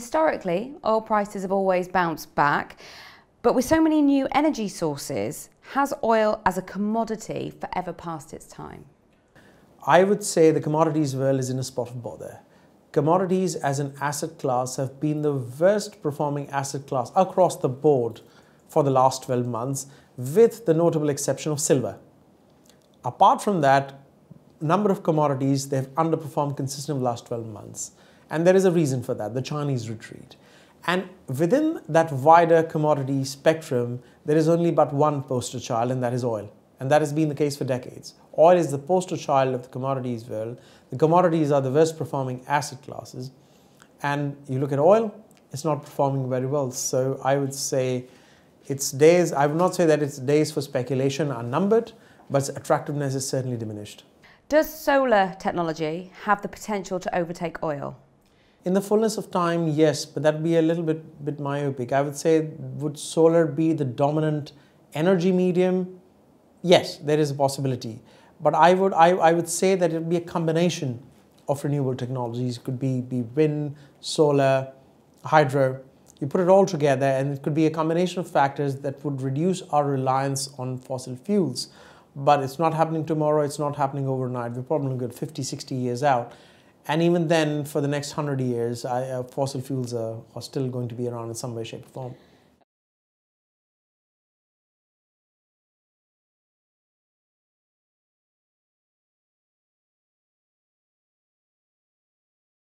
Historically, oil prices have always bounced back, but with so many new energy sources, has oil as a commodity forever past its time? I would say the commodities world is in a spot of bother. Commodities as an asset class have been the worst performing asset class across the board for the last 12 months, with the notable exception of silver. Apart from that, number of commodities, they've underperformed consistently the last 12 months. And there is a reason for that, the Chinese retreat. And within that wider commodity spectrum, there is only but one poster child, and that is oil. And that has been the case for decades. Oil is the poster child of the commodities world. The commodities are the worst performing asset classes. And you look at oil, it's not performing very well. So I would say its days, I would not say that its days for speculation are numbered, but its attractiveness is certainly diminished. Does solar technology have the potential to overtake oil? In the fullness of time, yes, but that would be a little bit myopic. I would say, would solar be the dominant energy medium? Yes, there is a possibility. But I would say that it would be a combination of renewable technologies. It could be wind, solar, hydro. You put it all together and it could be a combination of factors that would reduce our reliance on fossil fuels. But it's not happening tomorrow, it's not happening overnight. We're probably good 50, 60 years out. And even then, for the next 100 years, fossil fuels are still going to be around in some way, shape, or form.